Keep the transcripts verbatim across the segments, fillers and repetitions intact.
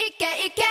Ike Ike.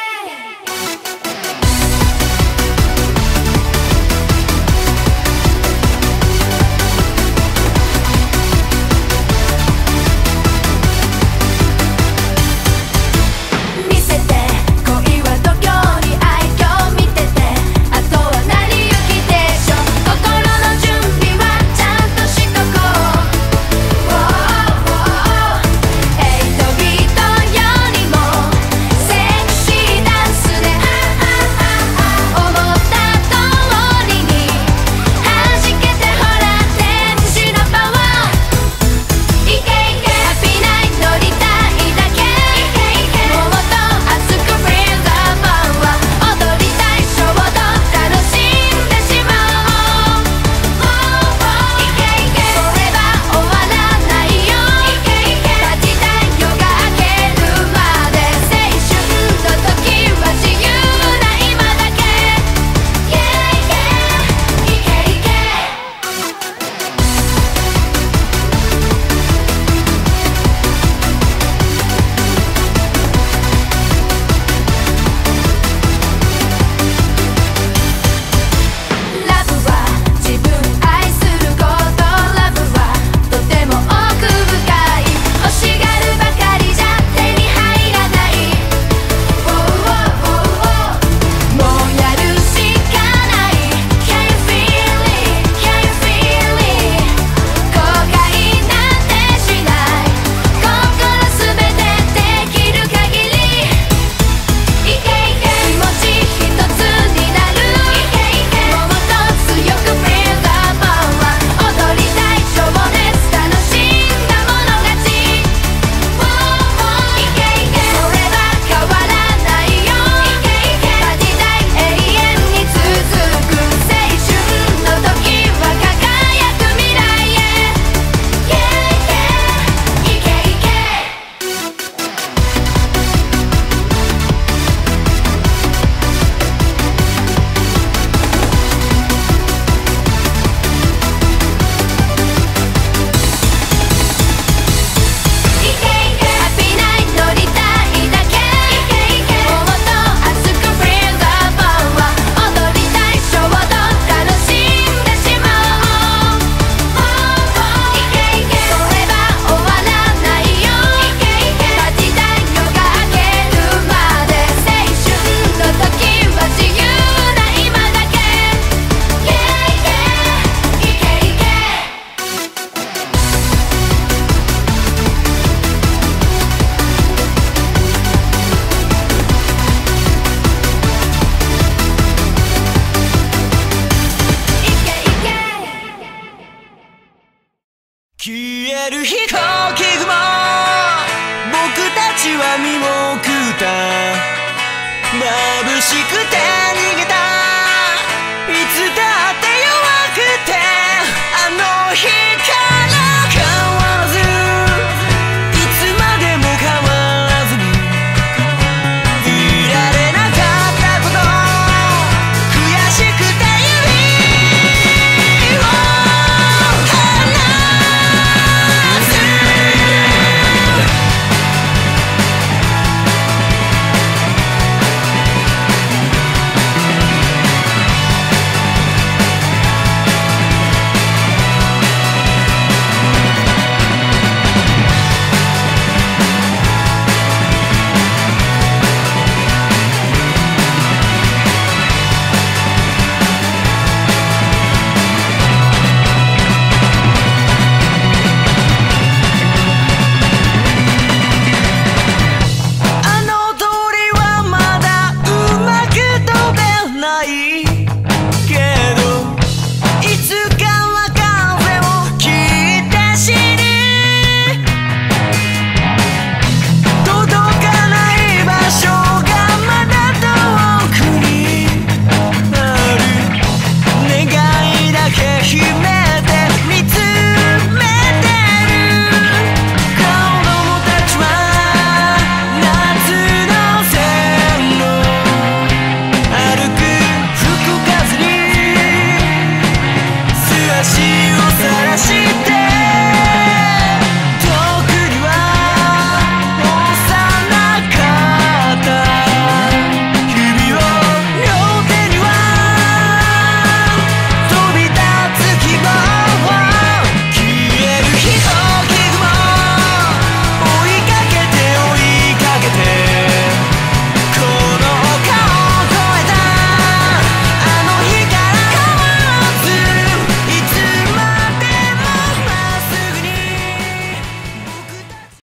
I'll be